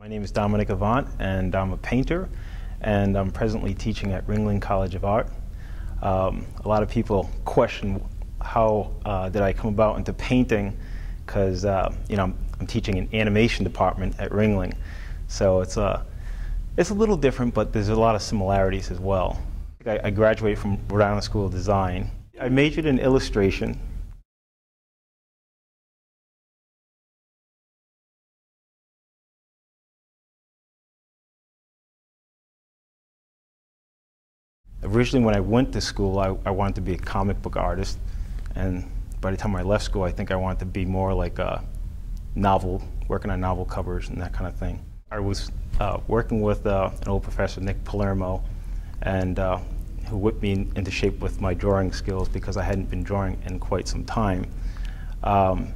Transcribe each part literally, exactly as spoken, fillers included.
My name is Dominic Avant, and I'm a painter, and I'm presently teaching at Ringling College of Art. Um, a lot of people question how uh, did I come about into painting, because uh, you know I'm, I'm teaching an animation department at Ringling, so it's a it's a little different, but there's a lot of similarities as well. I, I graduated from Rhode Island School of Design. I majored in illustration. Originally, when I went to school, I, I wanted to be a comic book artist, and by the time I left school, I think I wanted to be more like a novel, working on novel covers and that kind of thing. I was uh, working with uh, an old professor, Nick Palermo, and uh, who whipped me into shape with my drawing skills because I hadn't been drawing in quite some time, um,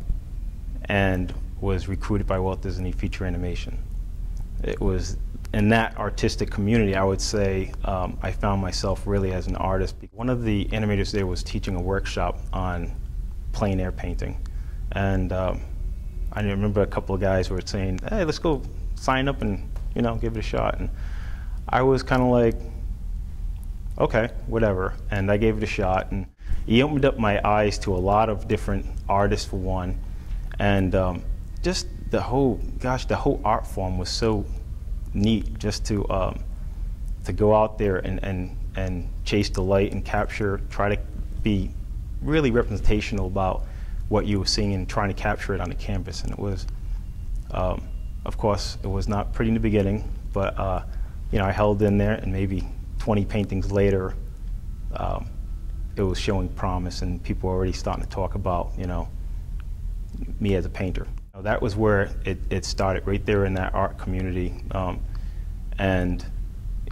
and was recruited by Walt Disney Feature Animation. It was in that artistic community, I would say, um, I found myself really as an artist. One of the animators there was teaching a workshop on plein air painting. And um, I remember a couple of guys were saying, hey, let's go sign up and, you know, give it a shot. And I was kind of like, okay, whatever. And I gave it a shot. And he opened up my eyes to a lot of different artists, for one. And um, just the whole, gosh, the whole art form was so neat, just to um, to go out there and, and and chase the light and capture, try to be really representational about what you were seeing and trying to capture it on the canvas. And it was, um, of course, it was not pretty in the beginning, but uh, you know, I held in there, and maybe twenty paintings later, um, it was showing promise, and people were already starting to talk about, you know, me as a painter. That was where it, it started, right there in that art community. Um, and,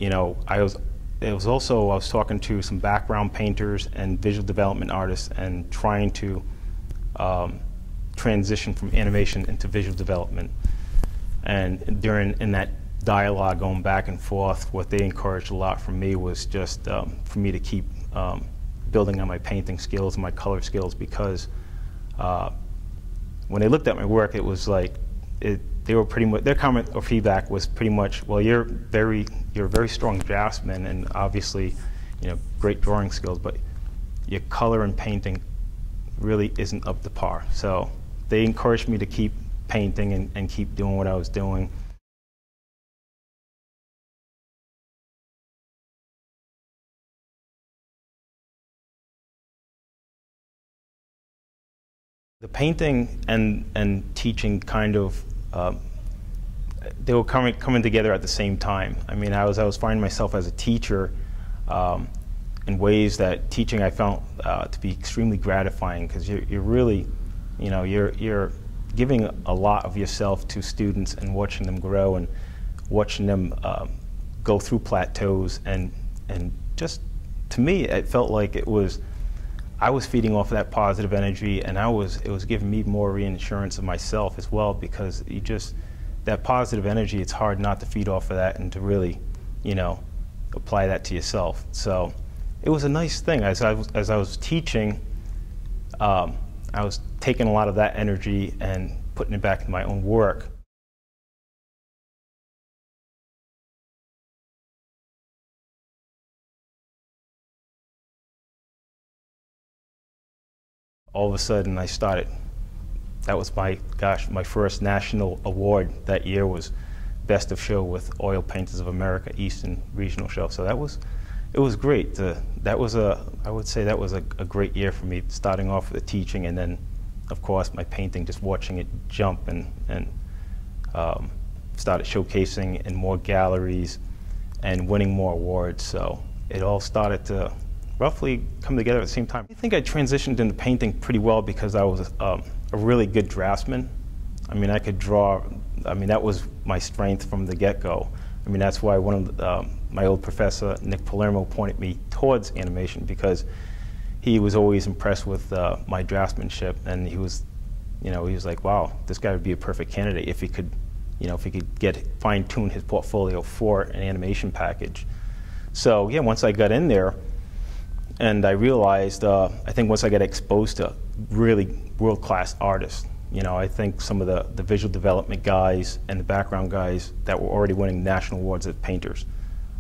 you know, I was, it was also, I was talking to some background painters and visual development artists and trying to um, transition from animation into visual development. And during, in that dialogue going back and forth, what they encouraged a lot from me was just um, for me to keep um, building on my painting skills and my color skills, because uh, when they looked at my work, it was like, it, they were pretty much, their comment or feedback was pretty much, well, you're very, you're a very strong draftsman, and obviously, you know, great drawing skills, but your color and painting really isn't up to par. So they encouraged me to keep painting and, and keep doing what I was doing. The painting and, and teaching kind of, uh, they were coming, coming together at the same time. I mean, I was, I was finding myself as a teacher um, in ways that teaching I found uh, to be extremely gratifying, because you're, you're really, you know, you're, you're giving a lot of yourself to students and watching them grow and watching them uh, go through plateaus. And, and just, to me, it felt like it was, I was feeding off that positive energy, and I was, it was giving me more reassurance of myself as well, because you just, that positive energy, it's hard not to feed off of that and to really, you know, apply that to yourself. So it was a nice thing. As I was, as I was teaching, um, I was taking a lot of that energy and putting it back in my own work. All of a sudden, I started. That was my, gosh, my first national award that year was Best of Show with Oil Painters of America Eastern Regional Show. So that was, it was great. Uh, that was a, I would say that was a, a great year for me, starting off with the teaching and then, of course, my painting, just watching it jump and, and um, started showcasing in more galleries and winning more awards. So it all started to roughly come together at the same time. I think I transitioned into painting pretty well because I was um, a really good draftsman. I mean, I could draw, I mean, that was my strength from the get-go. I mean, that's why one of the, um, my old professor, Nick Palermo, pointed me towards animation, because he was always impressed with uh, my draftsmanship, and he was, you know, he was like, wow, this guy would be a perfect candidate if he could, you know, if he could get, fine-tune his portfolio for an animation package. So, yeah, once I got in there, and I realized, uh, I think once I got exposed to really world-class artists, You know, I think some of the, the visual development guys and the background guys that were already winning national awards as painters,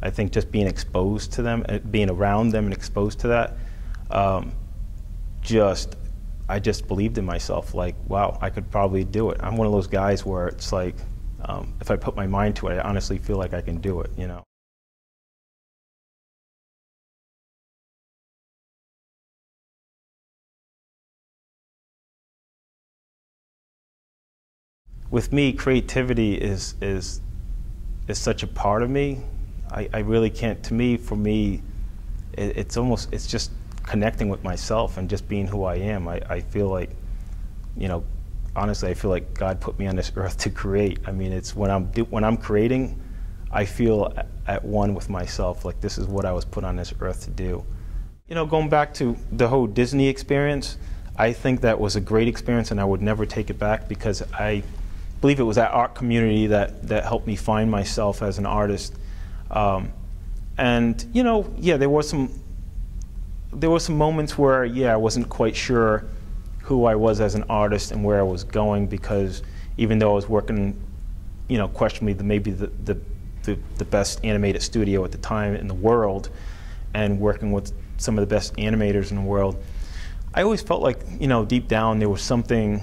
I think just being exposed to them, being around them and exposed to that, um, just, I just believed in myself, like, wow, I could probably do it. I'm one of those guys where it's like, um, if I put my mind to it, I honestly feel like I can do it, you know. With me, creativity is, is, is such a part of me. I, I really can't, to me, for me, it, it's almost, it's just connecting with myself and just being who I am. I, I feel like, you know, honestly, I feel like God put me on this earth to create. I mean, it's when I'm, do, when I'm creating, I feel at one with myself, like this is what I was put on this earth to do. You know, going back to the whole Disney experience, I think that was a great experience and I would never take it back because I, I believe it was that art community that, that helped me find myself as an artist. Um, and, you know, yeah, there were some, there were some moments where, yeah, I wasn't quite sure who I was as an artist and where I was going, because even though I was working, you know, questionably the, maybe the, the, the, the best animated studio at the time in the world and working with some of the best animators in the world, I always felt like, you know, deep down there was something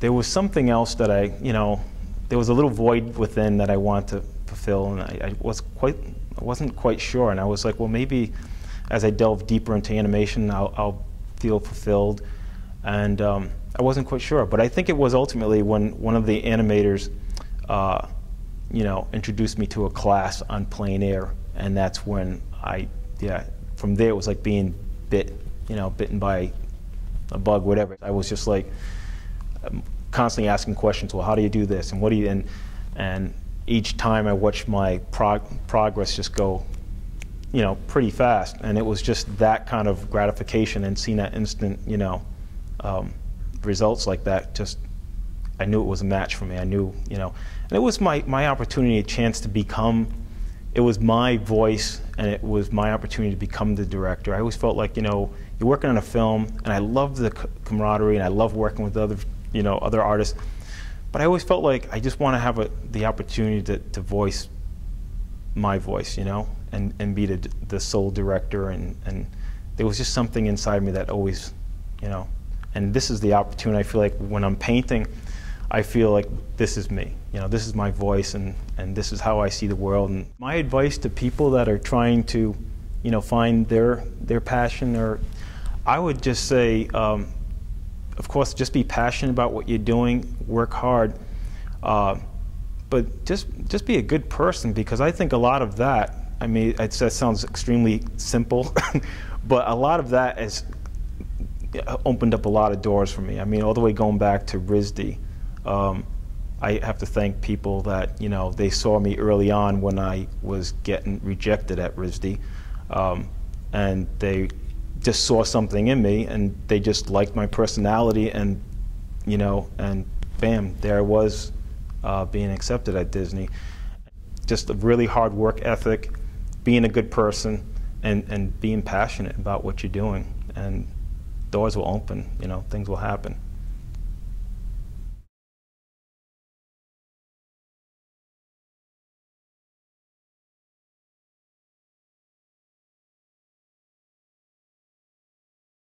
There was something else that I, you know, there was a little void within that I wanted to fulfill, and I, I was quite, I wasn't quite sure. And I was like, well, maybe as I delve deeper into animation, I'll, I'll feel fulfilled. And um, I wasn't quite sure, but I think it was ultimately when one of the animators, uh, you know, introduced me to a class on plein air, and that's when I, yeah, from there it was like being bit, you know, bitten by a bug, whatever. I was just like, I'm constantly asking questions. Well, how do you do this? And what do you? And, and each time I watched my prog progress just go, you know, pretty fast. And it was just that kind of gratification and seeing that instant, you know, um, results like that. Just, I knew it was a match for me. I knew, you know, and it was my my opportunity, a chance to become. It was my voice, and it was my opportunity to become the director. I always felt like, you know, you're working on a film, and I love the camaraderie, and I love working with other. you know, other artists, but I always felt like I just want to have a, the opportunity to, to voice my voice, you know, and, and be the, the sole director, and, and there was just something inside me that always, you know, and this is the opportunity. I feel like when I'm painting, I feel like this is me, you know, this is my voice, and, and this is how I see the world. And my advice to people that are trying to, you know, find their, their passion, or I would just say, um, of course, just be passionate about what you're doing, work hard, uh, but just just be a good person, because I think a lot of that, I mean, it that sounds extremely simple, but a lot of that has opened up a lot of doors for me. I mean, all the way going back to RISD, um, I have to thank people that, you know, they saw me early on when I was getting rejected at RISD, um, and they just saw something in me, and they just liked my personality, and, you know, and bam, there I was uh, being accepted at Disney. Just a really hard work ethic, being a good person, and, and being passionate about what you're doing, and doors will open, you know, things will happen.